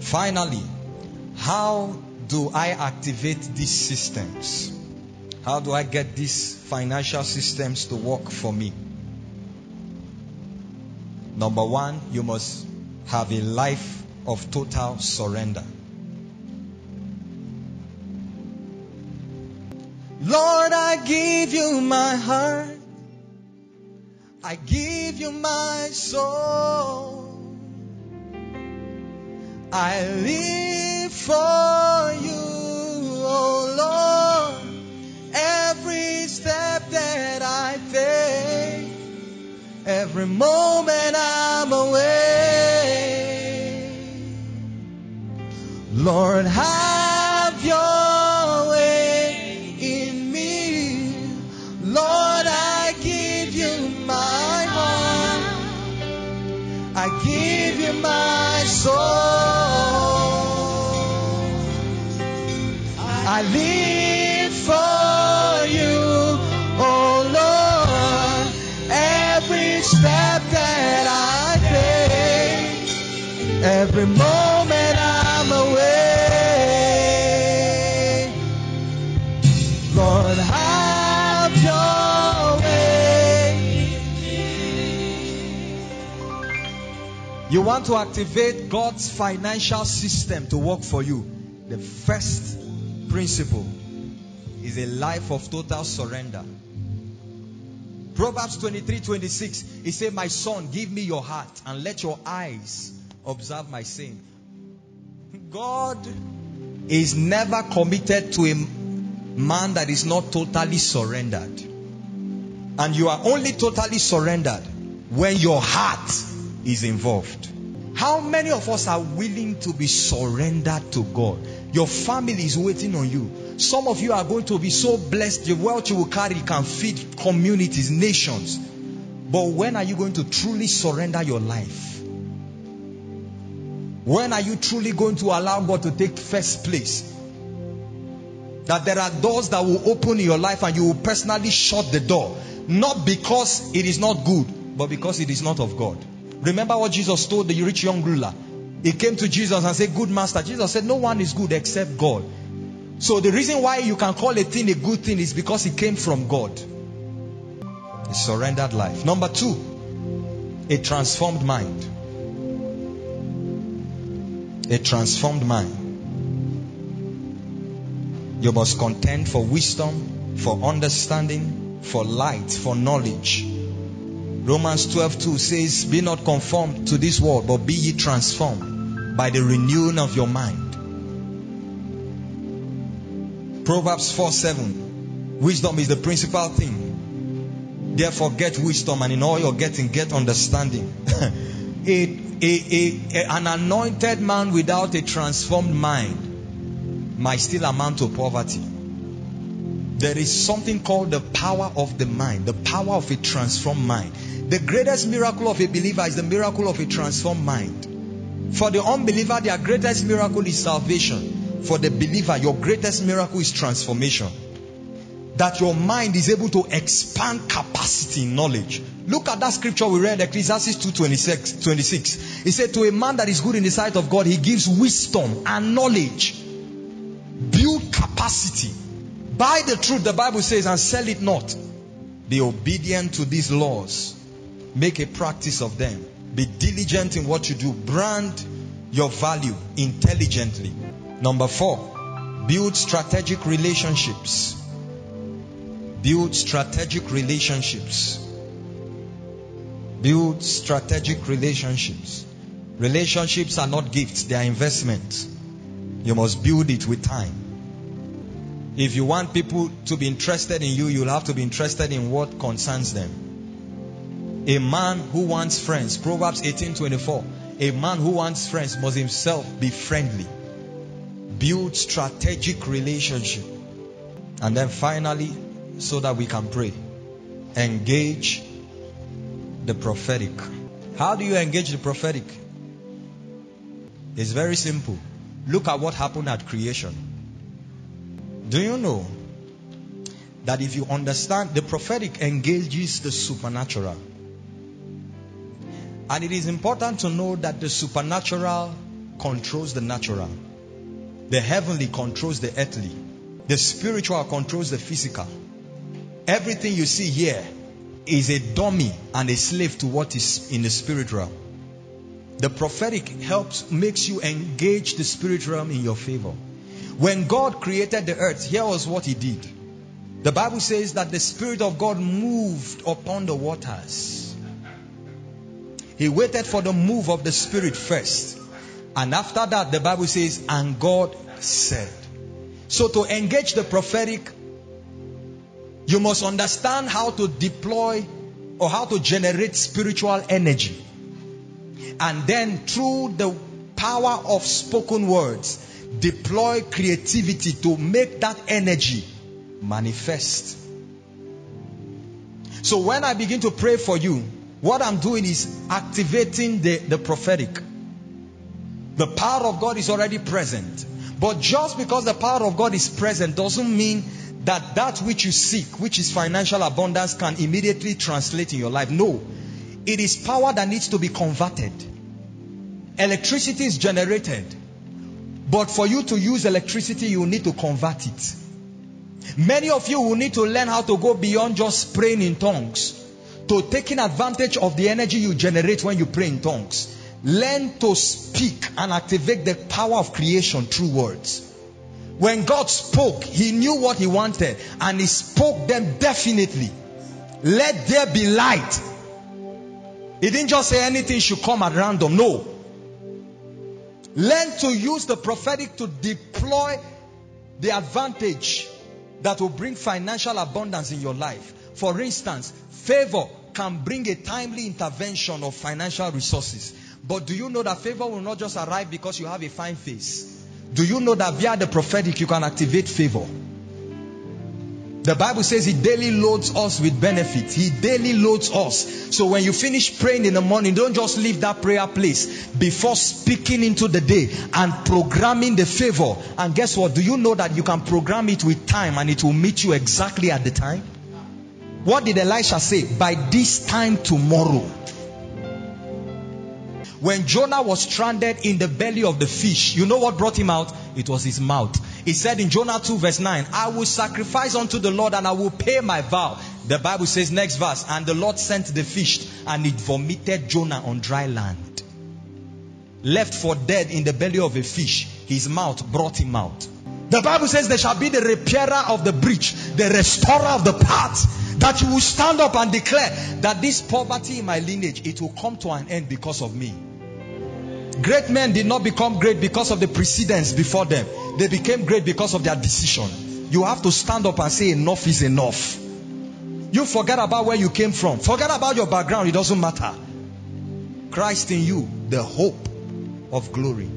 Finally, how do I activate these systems? How do I get these financial systems to work for me? Number one, you must have a life of total surrender. Lord, I give you my heart. I give you my soul. I live for you, oh Lord. Every step that I take, every moment I'm away. Lord, have your way in me. Lord, I give you my heart. I give you my soul. I live for you, oh Lord. Every step that I take, every moment I'm away. Lord, have your way. You want to activate God's financial system to work for you. The first principle is a life of total surrender. Proverbs 23:26, it says, my son, give me your heart and let your eyes observe my saying. God is never committed to a man that is not totally surrendered. And you are only totally surrendered when your heart is involved. How many of us are willing to be surrendered to God? Your family is waiting on you. Some of you are going to be so blessed. The wealth you will carry can feed communities, nations. But when are you going to truly surrender your life? When are you truly going to allow God to take first place? That there are doors that will open in your life and you will personally shut the door. Not because it is not good, but because it is not of God. Remember what Jesus told the rich young ruler. He came to Jesus and said, good master. Jesus said, no one is good except God. So the reason why you can call a thing a good thing is because it came from God. A surrendered life. Number two, a transformed mind. A transformed mind. You must contend for wisdom, for understanding, for light, for knowledge. Romans 12:2 says, be not conformed to this world, but be ye transformed by the renewing of your mind. Proverbs 4:7, wisdom is the principal thing. Therefore get wisdom, and in all your getting, get understanding. An anointed man without a transformed mind might still amount to poverty. There is something called the power of the mind, the power of a transformed mind. The greatest miracle of a believer is the miracle of a transformed mind. For the unbeliever, their greatest miracle is salvation. For the believer, your greatest miracle is transformation. That your mind is able to expand capacity in knowledge. Look at that scripture we read, Ecclesiastes 2:26. It said, to a man that is good in the sight of God, he gives wisdom and knowledge. Build capacity. Buy the truth, the Bible says, and sell it not. Be obedient to these laws. Make a practice of them. Be diligent in what you do. Brand your value intelligently. Number four, build strategic relationships. Build strategic relationships. Build strategic relationships. Relationships are not gifts, they are investments. You must build it with time. If you want people to be interested in you, you'll have to be interested in what concerns them. A man who wants friends, Proverbs 18:24. A man who wants friends must himself be friendly. Build strategic relationship. And then finally, so that we can pray, engage the prophetic. How do you engage the prophetic? It's very simple. Look at what happened at creation. Do you know that if you understand, the prophetic engages the supernatural? And it is important to know that the supernatural controls the natural. The heavenly controls the earthly. The spiritual controls the physical. Everything you see here is a dummy and a slave to what is in the spirit realm. The prophetic helps, makes you engage the spirit realm in your favor. When God created the earth, here was what he did. The Bible says that the Spirit of God moved upon the waters. He waited for the move of the Spirit first. And after that, the Bible says, and God said. So to engage the prophetic, you must understand how to deploy or how to generate spiritual energy. And then through the power of spoken words, deploy creativity to make that energy manifest. So when I begin to pray for you, what I'm doing is activating the prophetic. The power of God is already present. But just because the power of God is present doesn't mean that that which you seek, which is financial abundance, can immediately translate in your life. No. It is power that needs to be converted. Electricity is generated, but for you to use electricity, you need to convert it. Many of you will need to learn how to go beyond just praying in tongues to taking advantage of the energy you generate when you pray in tongues. Learn to speak and activate the power of creation through words. When God spoke, he knew what he wanted and he spoke them definitely. Let there be light. He didn't just say anything should come at random. No. Learn to use the prophetic to deploy the advantage that will bring financial abundance in your life. For instance, favor can bring a timely intervention of financial resources. But do you know that favor will not just arrive because you have a fine face? Do you know that via the prophetic you can activate favor? The Bible says he daily loads us with benefits. He daily loads us. So when you finish praying in the morning, don't just leave that prayer place before speaking into the day and programming the favor. And guess what? Do you know that you can program it with time and it will meet you exactly at the time? What did Elisha say? By this time tomorrow. When Jonah was stranded in the belly of the fish, you know what brought him out? It was his mouth. He said in Jonah 2 verse 9, I will sacrifice unto the Lord and I will pay my vow. The Bible says, next verse, and the Lord sent the fish and it vomited Jonah on dry land. Left for dead in the belly of a fish, his mouth brought him out. The Bible says there shall be the repairer of the breach, the restorer of the path, that you will stand up and declare that this poverty in my lineage, it will come to an end because of me. Great men did not become great because of the precedents before them. They became great because of their decision. You have to stand up and say enough is enough. You forget about where you came from. Forget about your background. It doesn't matter. Christ in you, the hope of glory.